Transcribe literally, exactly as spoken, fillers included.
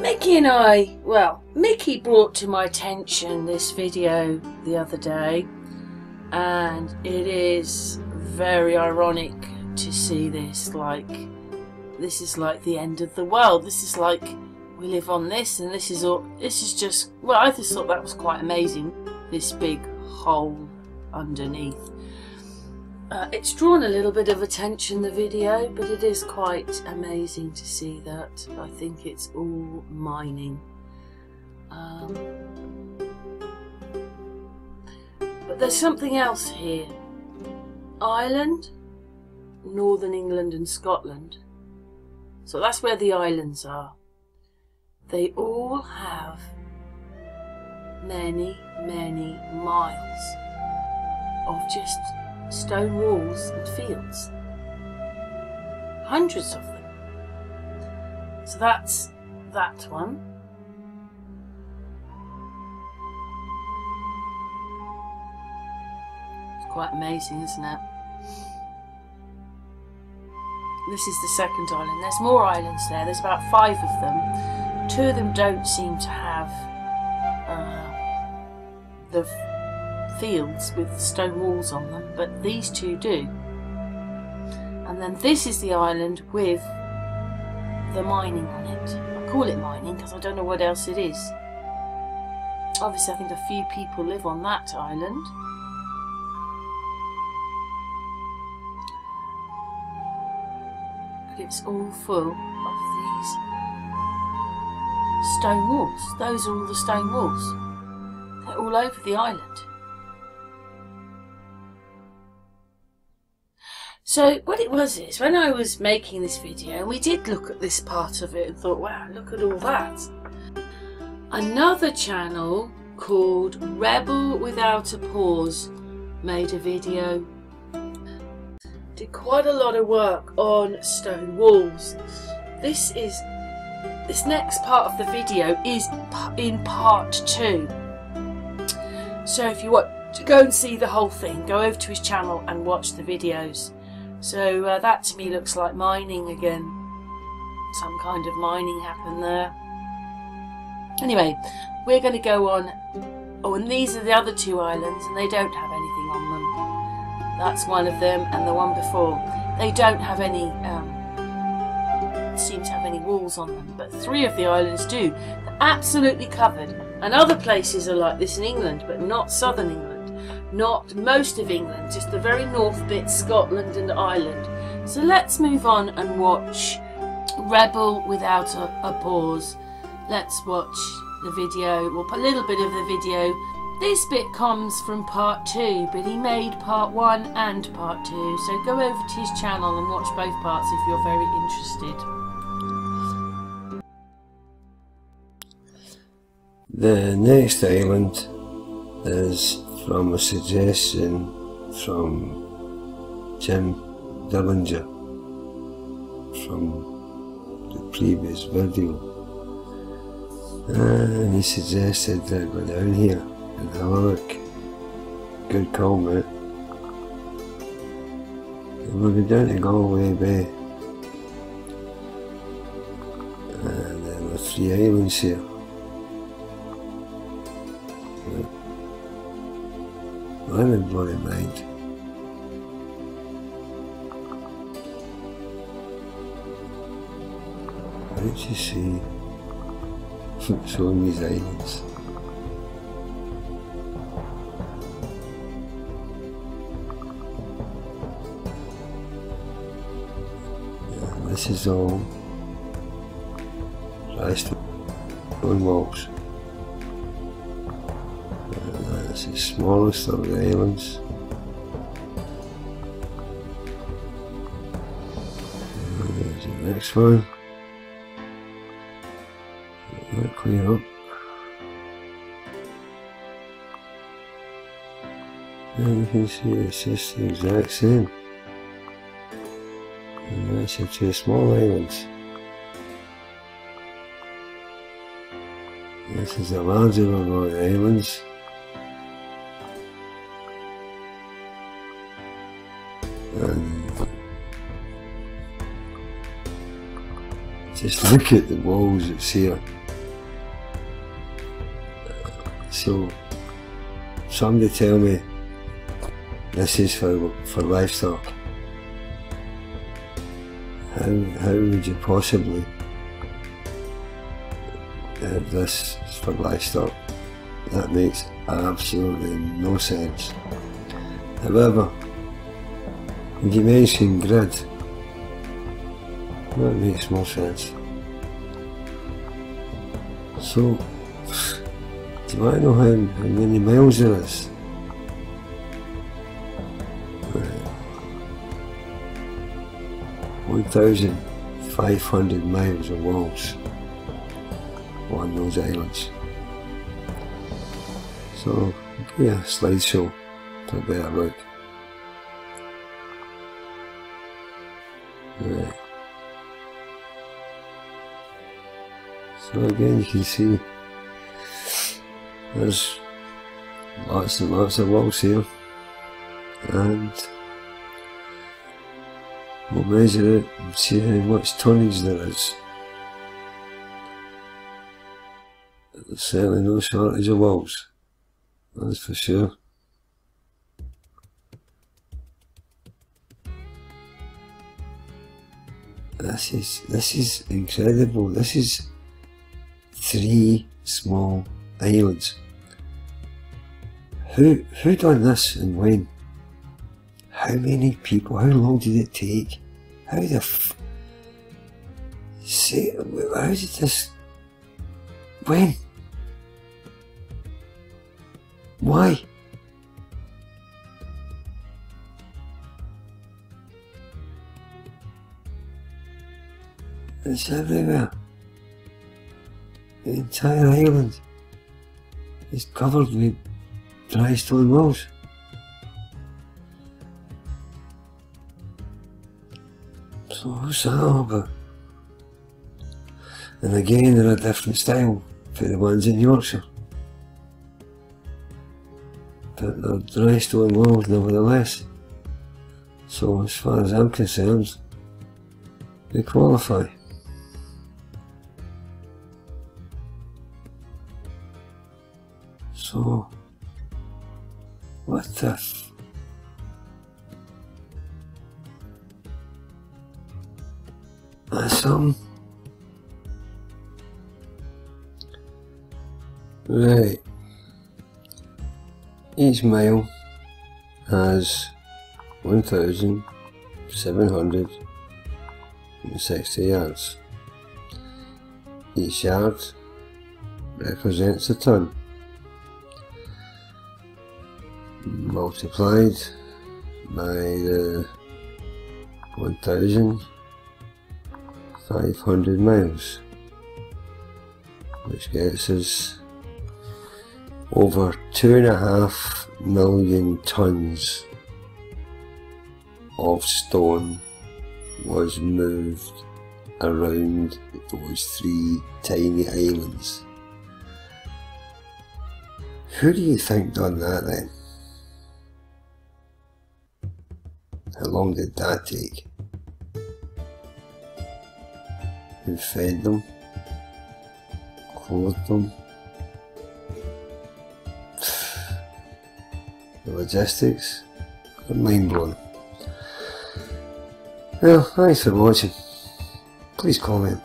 Mickey and I, well, Mickey brought to my attention this video the other day, and it is very ironic to see this. Like, this is like the end of the world. This is like we live on this, and this is all. This is just. Well, I just thought that was quite amazing. This big hole underneath. Uh, it's drawn a little bit of attention, the video, but it is quite amazing to see that. I think it's all mining. Um, but there's something else here. Ireland, Northern England and Scotland. So that's where the islands are. They all have many, many miles of just stone walls and fields, hundreds of them. So that's that one. It's quite amazing, isn't it? This is the second island. There's more islands there. There's about five of them. Two of them don't seem to have uh, the fields with stone walls on them, but these two do. And then this is the island with the mining on it. I call it mining because I don't know what else it is. Obviously I think a few people live on that island. But it's all full of these stone walls. Those are all the stone walls. They're all over the island. So what it was is, when I was making this video, we did look at this part of it and thought, wow, look at all that. Another channel called Rebel Without a Pause made a video, did quite a lot of work on stone walls. This is, this next part of the video is in part two. So if you want to go and see the whole thing, go over to his channel and watch the videos. So uh, that to me looks like mining again. Some kind of mining happened there. Anyway, we're going to go on. Oh, and these are the other two islands, and they don't have anything on them. That's one of them, and the one before. They don't have any, um, seem to have any walls on them, but three of the islands do. They're absolutely covered. And other places are like this in England, but not southern England. Not most of England, just the very north bit, Scotland and Ireland. So let's move on and watch Rebel Without a, a Pause. Let's watch the video, well, a little bit of the video. This bit comes from part two, but he made part one and part two. So go over to his channel and watch both parts if you're very interested. The next island is from a suggestion from Jim Dillinger from the previous video, and he suggested that I go down here and have a look. Good call, mate. And we'll be down to Galway Bay, and there were three islands here. I haven't got in mind. Don't you see what's on these islands? Yeah, this is all rest on walls. It's the smallest of the islands. And there's the next one. Not clear up. And you can see it's just the exact same. And that's the two small islands. This is the larger of all the islands. Just look at the walls that's here. So somebody tell me this is for, for livestock. How, how would you possibly have this for livestock? That makes absolutely no sense. However, you mentioned grid. That makes more sense. So, do you want to know how, how many miles there is? one thousand five hundred miles of walls on those islands. So, yeah, slideshow for a better look. Right. So again, you can see there's lots and lots of walls here, and we'll measure it and see how much tonnage there is. There's certainly no shortage of walls, that's for sure. This is, this is incredible. This is three small islands. Who, who done this and when? How many people? How long did it take? How the f... Say, how did this... When? Why? It's everywhere. The entire island is covered with dry stone walls. So what's that all about? And again, they're a different style for the ones in Yorkshire. But they're dry stone walls nevertheless. So as far as I'm concerned, they qualify. So, what the f... That's something. Right. Each mile has one thousand seven hundred sixty yards. Each yard represents a ton. Multiplied by the one thousand five hundred miles, which gets us over two and a half million tons of stone was moved around those three tiny islands. Who do you think done that then? How long did that take? Who fed them? Clothed them? The logistics are mind-blowing. Well, thanks for watching. Please comment.